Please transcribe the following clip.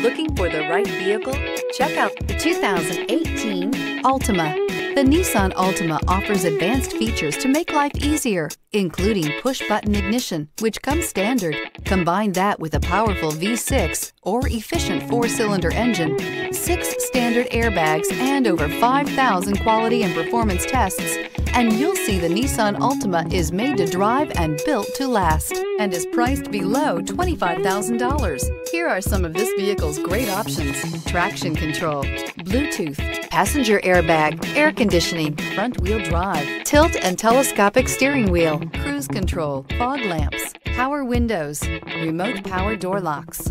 Looking for the right vehicle? Check out the 2018 Altima. The Nissan Altima offers advanced features to make life easier, including push-button ignition, which comes standard. Combine that with a powerful V6 or efficient four-cylinder engine, 6 standard airbags, and over 5,000 quality and performance tests, and you'll see the Nissan Altima is made to drive and built to last and is priced below $25,000. Here are some of this vehicle's great options: traction control, Bluetooth, passenger airbag, air conditioning, front-wheel drive, tilt and telescopic steering wheel, cruise control, fog lamps, power windows, remote power door locks.